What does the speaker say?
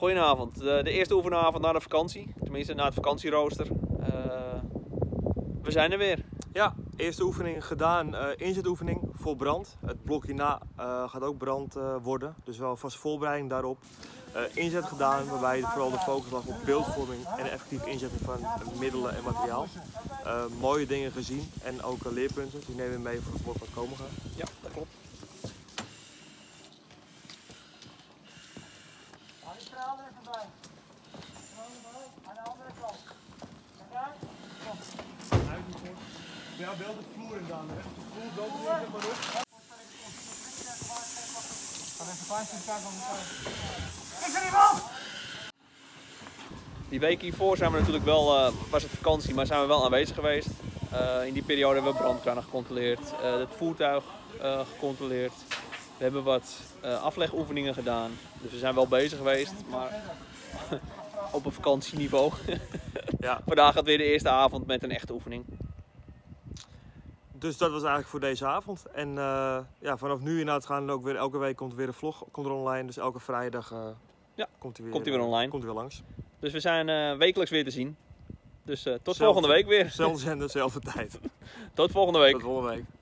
Goedenavond, de eerste oefenavond na de vakantie, tenminste na het vakantierooster. We zijn er weer. Ja, eerste oefening gedaan, inzetoefening voor brand. Het blokje na gaat ook brand worden, dus wel vast voorbereiding daarop. Inzet gedaan, waarbij vooral de focus lag op beeldvorming en effectief inzetten van middelen en materiaal. Mooie dingen gezien en ook leerpunten, die nemen we mee voor het woord wat komen gaan. Ja, dat klopt. Ja, wel de vloer in dan. De vloer loopt niet helemaal op. Ik ben iemand! Die week hiervoor zijn we natuurlijk wel, was het vakantie, maar zijn we wel aanwezig geweest. In die periode hebben we brandkranen gecontroleerd, het voertuig gecontroleerd. We hebben wat aflegoefeningen gedaan. Dus we zijn wel bezig geweest, maar op een vakantieniveau. Ja. Vandaag gaat weer de eerste avond met een echte oefening. Dus dat was eigenlijk voor deze avond. En ja, vanaf nu inderdaad gaan we ook weer, elke week komt weer een vlog online. Dus elke vrijdag ja, komt hij weer online. Komt hij weer langs. Dus we zijn wekelijks weer te zien. Dus tot volgende week weer. Zelfde zender, zelfde tijd. Tot volgende week. Tot volgende week.